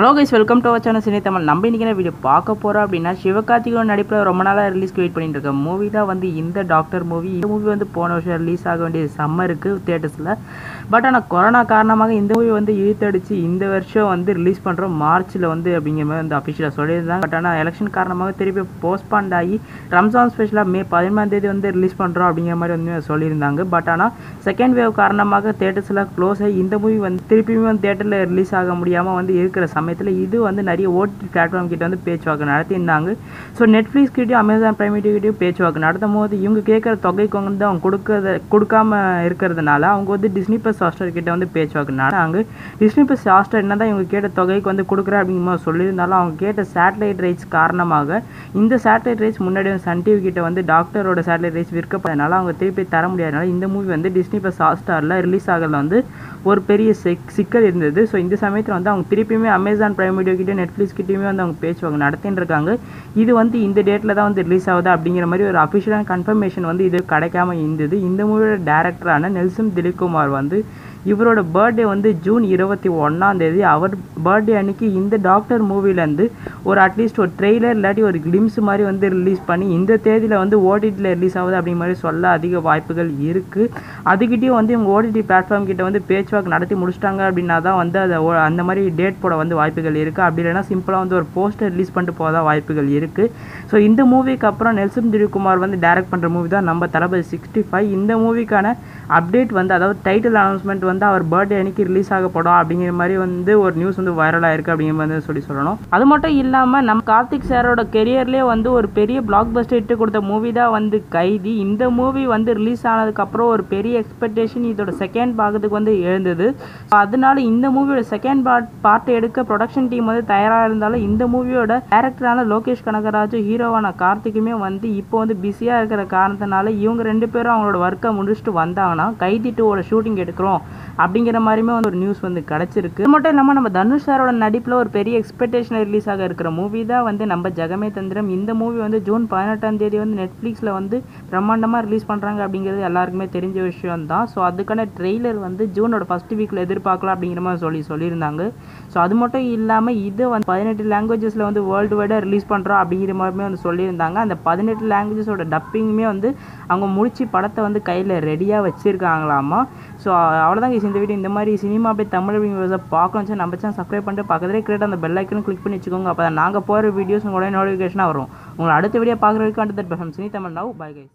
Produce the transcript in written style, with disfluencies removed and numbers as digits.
Hello guys welcome to our channel cine Tamil. நம்ம இன்றைக்கி என்ன வீடியோ பார்க்க போகிறோம் அப்படின்னா, சிவகார்த்திகேயனோட நடிப்பில் ரொம்ப நாளாக ரிலீஸ் வெயிட் பண்ணிட்டு இருக்க மூவி தான் வந்து இந்த டாக்டர் மூவி. இந்த மூவி வந்து போன வருஷம் ரிலீஸ் ஆக வேண்டிய சம்மருக்கு தேட்டர்ஸில், பட் ஆனால் கொரோனா காரணமாக இந்த மூவி வந்து இழுத்தடிச்சு இந்த வருஷம் வந்து ரிலீஸ் பண்ணுறோம் மார்ச்சில் வந்து அப்படிங்கிற மாதிரி வந்து அஃபிஷியலாக சொல்லியிருந்தாங்க. பட் ஆனால் எலெக்ஷன் காரணமாக திருப்பி போஸ்ட்பாண்ட் ஆகி ரம்ஜான் ஸ்பெஷலாக மே 11ஆம் தேதி வந்து ரிலீஸ் பண்ணுறோம் அப்படிங்கிற மாதிரி வந்து சொல்லியிருந்தாங்க. பட் ஆனால் செகண்ட் வேவ் காரணமாக தேட்டர்ஸில் க்ளோஸ் ஆகி இந்த மூவி வந்து திருப்பியுமே வந்து தேட்டரில் ரிலீஸ் ஆக முடியாமல் வந்து இருக்கிற சமயத்தில் இது வந்து நிறைய ஓடிடி பிளாட்ஃபார்ம் கிட்ட வந்து பேச்சுவாக்கு நடத்தியிருந்தாங்க. ஸோ நெட்ஃப்ளிக்ஸ் கிட்டேயும் அமேசான் பிரைம் கிட்டேயும் பேச்சுவாக்கு நடத்தும் போது இவங்க கேட்குற தொகைக்கு வந்து அவங்க கொடுக்காம இருக்கிறதுனால அவங்க வந்து டிஸ்னி ப்ளஸ் ஹாஸ்டர் கிட்ட வந்து பேச்சுவாக்கு நடந்தாங்க. டிஸ்னி ப்ளஸ் ஹாஸ்டர் என்ன தான் இவங்க கேட்ட தொகைக்கு வந்து கொடுக்குற அப்படிங்கிற மாதிரி சொல்லியிருந்தாலும், அவங்க கேட்ட சேட்டலைட் ரைட்ஸ் காரணமாக இந்த சேட்டலைட் ரைட்ஸ் முன்னாடி வந்து சன் டிவி கிட்ட வந்து டாக்டரோட சேட்டலைட் ரைட்ஸ் விற்கப்பட்டதுனால அவங்க திருப்பி தர முடியாதனால இந்த மூவி வந்து டிஸ்னி ப்ளஸ் ஹாஸ்டாரில் ரிலீஸ் ஆகிறது வந்து ஒரு பெரிய சிக்கல் இருந்தது. ஸோ இந்த சமயத்தில் வந்து அவங்க திருப்பியுமே அமேசான் பிரைம் வீடியோ கிட்டே நெட்ஃப்ளிக்ஸ் கிட்டேயுமே வந்து அவங்க பேச்சுவாங்க நடத்தின்னு இருக்காங்க. இது வந்து இந்த டேட்டில் தான் வந்து ரிலீஸ் ஆகுது அப்படிங்கிற மாதிரி ஒரு அஃபிஷியலான கன்ஃபர்மேஷன் வந்து இது கிடைக்காம இருந்தது. இந்த மூவியோட டேரக்டரான நெல்சன் திலீப்குமார் வந்து இவரோட பர்த்டே வந்து ஜூன் 21ஆம் தேதி. அவர் பர்த்டே அன்றைக்கி இந்த டாக்டர் மூவிலேருந்து ஒரு அட்லீஸ்ட் ஒரு ட்ரெய்லர் இல்லாட்டி ஒரு கிளிம்ஸ் மாதிரி வந்து ரிலீஸ் பண்ணி இந்த தேதியில் வந்து ஓடிடியில் ரிலீஸ் ஆகுது அப்படிங்கிற மாதிரி சொல்ல அதிக வாய்ப்புகள் இருக்குது. அதுக்கிட்டேயும் வந்து இவங்க ஓடிடி பிளாட்ஃபார்ம் கிட்ட வந்து பேச்சுவாக்கு நடத்தி முடிச்சிட்டாங்க அப்படின்னா தான் வந்து அந்த மாதிரி டேட் போட வந்து வாய்ப்புகள் இருக்குது. அப்படி இல்லைன்னா சிம்பிளாக வந்து ஒரு போஸ்டர் ரிலீஸ் பண்ணிட்டு போக வாய்ப்புகள் இருக்குது. ஸோ இந்த மூவிக்கு அப்புறம் நெல்சன் திலீப்குமார் வந்து டைரக்ட் பண்ணுற மூவி தான் நம்ம தளபதி 65. இந்த மூவிக்கான அப்டேட் வந்து, அதாவது டைட்டில் அனௌன்ஸ்மெண்ட் வந்து அவர் பர்த்டே அன்னைக்கு ரிலீஸ் ஆக போடும் அப்படிங்கிற மாதிரி வந்து ஒரு நியூஸ் வந்து வைரலாக இருக்குது அப்படிங்கிற மாதிரி சொல்லணும். அது மட்டும் இல்லாமல் நம்ம கார்த்திக் சாரோட கெரியர்லேயே வந்து ஒரு பெரிய பிளாக் பஸ்டர் இட்டு கொடுத்த மூவி தான் வந்து கைதி. இந்த மூவி வந்து ரிலீஸ் ஆனதுக்கப்புறம் ஒரு பெரிய எக்ஸ்பெக்டேஷன் இதோட செகண்ட் பாகத்துக்கு வந்து எழுந்தது. அதனால இந்த மூவியோட செகண்ட் பார்ட் எடுக்க ப்ரொடக்ஷன் டீம் வந்து தயாராக இருந்தாலும், இந்த மூவியோட டைரக்டரான லோகேஷ் கனகராஜ் ஹீரோவான கார்த்திக்குமே வந்து இப்போ வந்து பிஸியாக இருக்கிற காரணத்தினால இவங்க ரெண்டு பேரும் அவங்களோட ஒர்க்கை முடிச்சுட்டு வந்தாங்கன்னா கைதி 2வோட ஷூட்டிங் எடுக்கிறோம் அப்படிங்கிற மாதிரியுமே வந்து ஒரு நியூஸ் வந்து கிடச்சிருக்கு. அது மட்டும் இல்லாமல் நம்ம தனுஷ் சாரோட நடிப்பில் ஒரு பெரிய எக்ஸ்பெக்டேஷனில் ரிலீஸ் ஆக இருக்கிற மூவி தான் வந்து நம்ம ஜகமே தந்திரம். இந்த மூவி வந்து ஜூன் 18ஆம் தேதி வந்து நெட்ஃப்ளிக்ஸில் வந்து பிரம்மாண்டமாக ரிலீஸ் பண்ணுறாங்க அப்படிங்கிறது எல்லாருக்குமே தெரிஞ்ச விஷயம் தான். ஸோ அதுக்கான ட்ரெய்லர் வந்து ஜூனோட 1st வீக்கில் எதிர்பார்க்கலாம் அப்படிங்கிற மாதிரி சொல்லியிருந்தாங்க. ஸோ அது மட்டும் இல்லாமல் இது வந்து 18 லாங்குவேஜஸில் வந்து வேர்ல்டு வைடாக ரிலீஸ் பண்ணுறோம் அப்படிங்கிற மாதிரியுமே வந்து சொல்லியிருந்தாங்க. அந்த 18 லாங்குவேஜஸோட டப்பிங்குமே வந்து அவங்க முடிச்சு படத்தை வந்து கையில் ரெடியாக வச்சுருக்காங்களாமா. ஸோ அவ்வளோதான் இந்த வீடியோ. இந்த மாதிரி சினிமா அப்படியே தமிழ் வீடியோஸை பார்க்கணும் வச்சு நம்ம சேனல் சப்ஸ்கிரைப் பண்ணிட்டு பக்கத்துலேயே கிரேட் அந்த பெல் ஐக்கனும் கிளிக் பண்ணி வச்சுக்கோங்க. அப்போ தான் நாங்கள் போகிற வீடியோஸ் உங்களோட நோட்டிஃபிகேஷனாக வரும். உங்களை அடுத்த வீடியோ பார்க்குறதுக்கு அந்த cine Tamil. Now bye guys.